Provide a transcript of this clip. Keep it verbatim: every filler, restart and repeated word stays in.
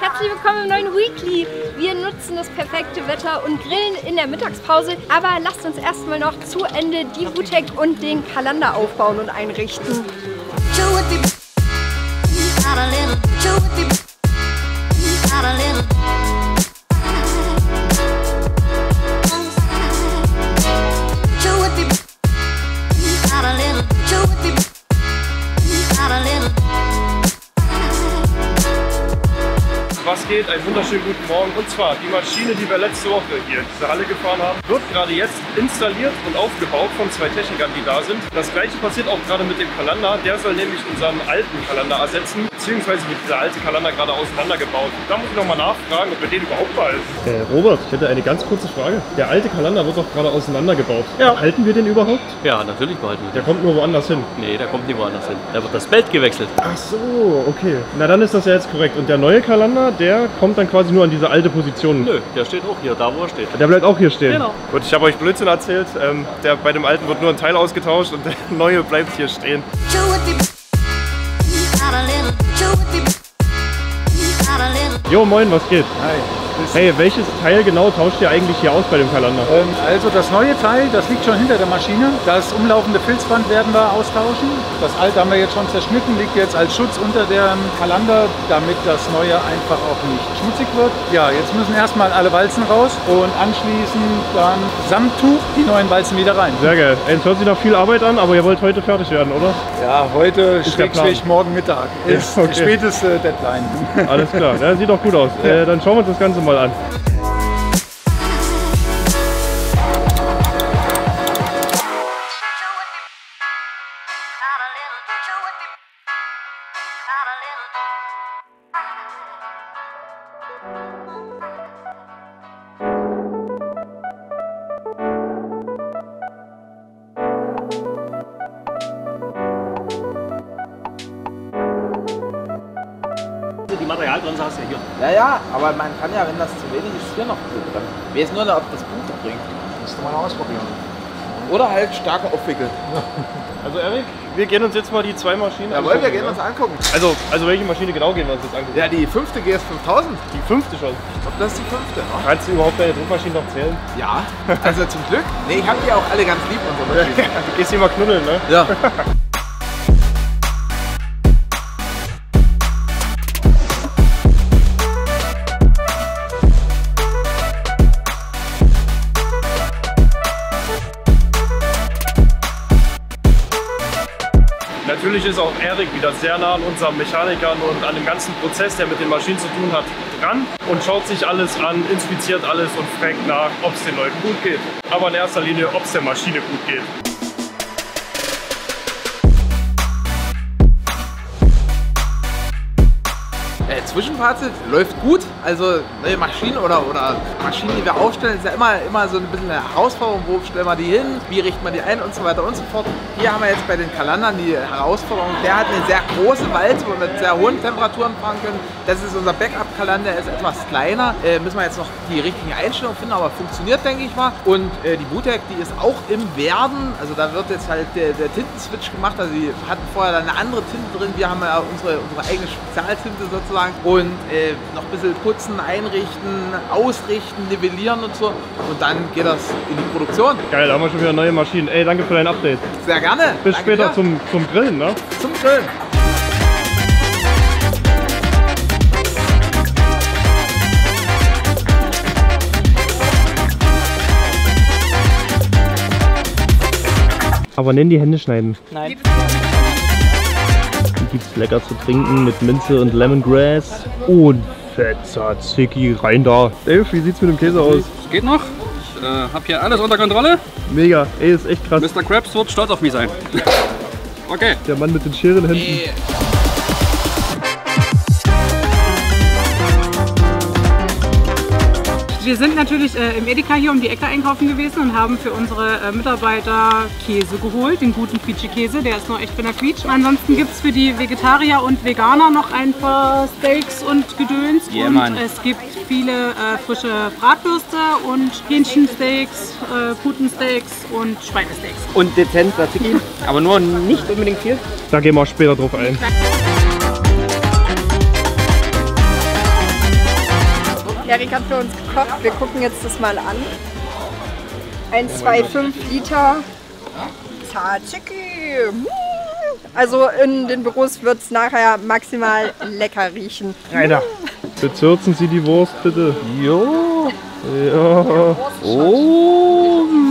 Herzlich willkommen im neuen Weekly. Wir nutzen das perfekte Wetter und grillen in der Mittagspause. Aber lasst uns erstmal noch zu Ende die Butech und den Kalander aufbauen und einrichten. Was geht? Einen wunderschönen guten Morgen. Und zwar die Maschine, die wir letzte Woche hier in dieser Halle gefahren haben, wird gerade jetzt installiert und aufgebaut von zwei Technikern, die da sind. Das gleiche passiert auch gerade mit dem Kalander. Der soll nämlich unseren alten Kalander ersetzen, beziehungsweise wird dieser alte Kalander gerade auseinandergebaut. Da muss ich nochmal nachfragen, ob wir den überhaupt behalten. Äh, Robert, ich hätte eine ganz kurze Frage. Der alte Kalander wird doch gerade auseinandergebaut. Ja. Halten wir den überhaupt? Ja, natürlich behalten wir den. Der kommt nur woanders hin. Nee, der kommt nie woanders hin. Da wird das Bett gewechselt. Ach so, okay. Na dann ist das ja jetzt korrekt. Und der neue Kalander, der kommt dann quasi nur an diese alte Position. Nö, der steht auch hier, da wo er steht. Der bleibt auch hier stehen? Genau. Gut, ich habe euch Blödsinn erzählt. Ähm, der, bei dem alten wird nur ein Teil ausgetauscht und der neue bleibt hier stehen. Jo, moin, was geht? Hi. Hey, welches Teil genau tauscht ihr eigentlich hier aus bei dem Kalander? Ähm, also das neue Teil, das liegt schon hinter der Maschine. Das umlaufende Filzband werden wir austauschen. Das alte haben wir jetzt schon zerschnitten, liegt jetzt als Schutz unter dem Kalander, damit das neue einfach auch nicht schmutzig wird. Ja, jetzt müssen erstmal alle Walzen raus und anschließend dann samt Tuch die neuen Walzen wieder rein. Sehr geil. Es hört sich nach viel Arbeit an, aber ihr wollt heute fertig werden, oder? Ja, heute schrägstrich morgen Mittag. Ist ja, okay. Späteste Deadline. Alles klar, ja, sieht doch gut aus. Ja. Äh, dann schauen wir uns das Ganze mal an. Materialbremse hast du ja hier. Ja, ja, aber man kann ja, wenn das zu wenig ist, hier noch so dran. Ich weiß nur noch, ob das Punkte bringt. Musst du mal ausprobieren. Oder halt stark aufwickeln. Also Erik, wir gehen uns jetzt mal die zwei Maschinen angucken. Jawohl, wir gehen uns angucken. Also, also welche Maschine genau gehen wir uns jetzt angucken? Ja, die fünfte G S fünftausend. Die fünfte schon? Ich glaube, das ist die fünfte. Ne? Kannst du überhaupt deine Druckmaschinen noch zählen? Ja, also zum Glück. Nee, ich hab die auch alle ganz lieb, unsere Maschinen. Du gehst hier mal knuddeln, ne? Ja. Natürlich ist auch Erik wieder sehr nah an unseren Mechanikern und an dem ganzen Prozess, der mit den Maschinen zu tun hat, dran und schaut sich alles an, inspiziert alles und fragt nach, ob es den Leuten gut geht. Aber in erster Linie, ob es der Maschine gut geht. Äh, Zwischenfazit läuft gut, also neue Maschinen oder, oder Maschinen, die wir aufstellen, ist ja immer, immer so ein bisschen eine Herausforderung, wo stellen wir die hin, wie richten wir die ein und so weiter und so fort. Hier haben wir jetzt bei den Kalandern die Herausforderung, der hat eine sehr große Walze, wo wir mit sehr hohen Temperaturen fahren können. Das ist unser Backup-Kalander, er ist etwas kleiner, äh, müssen wir jetzt noch die richtige Einstellung finden, aber funktioniert, denke ich mal. Und äh, die Butech, die ist auch im Werden, also da wird jetzt halt der, der Tinten-Switch gemacht, also die hatten vorher da eine andere Tinte drin, wir haben ja unsere, unsere eigene Spezialtinte sozusagen. Und äh, noch ein bisschen putzen, einrichten, ausrichten, nivellieren und so. Und dann geht das in die Produktion. Geil, da haben wir schon wieder neue Maschinen. Ey, danke für dein Update. Sehr gerne. Bis danke später zum, zum Grillen, ne? Zum Grillen. Aber nenn die Hände schneiden. Nein. Gibt es lecker zu trinken mit Minze und Lemongrass und fett Tsatsiki rein da. Dave, wie sieht's mit dem Käse aus? Es geht noch. Ich äh, habe hier alles unter Kontrolle. Mega, ey, ist echt krass. Mister Krabs wird stolz auf mich sein. Okay. Der Mann mit den Scherenhänden. Yeah. Wir sind natürlich äh, im Edeka hier um die Ecke einkaufen gewesen und haben für unsere äh, Mitarbeiter Käse geholt, den guten Quietsche-Käse, der ist noch echt benaquietscht. Ansonsten gibt es für die Vegetarier und Veganer noch ein paar Steaks und Gedöns. Yeah, und Mann. Es gibt viele äh, frische Bratwürste und Hähnchensteaks, äh, Putensteaks und Schweinesteaks. Und dezent Tzatziki, aber nur nicht unbedingt viel. Da gehen wir später drauf ein. Erik hat für uns gekocht. Wir gucken jetzt das mal an. eins Komma fünfundzwanzig Liter Tsatsiki. Also in den Büros wird es nachher maximal lecker riechen. Alter. Bezürzen Sie die Wurst bitte. Jo. Ja. Oh.